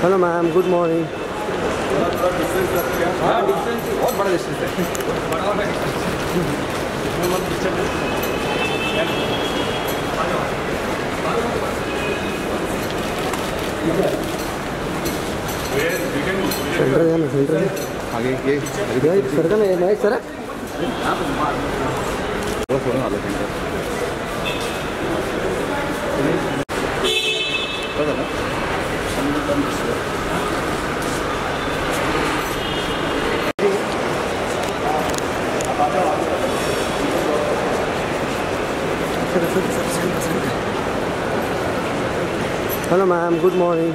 Hello ma'am, good morning. Hello ma'am, good morning.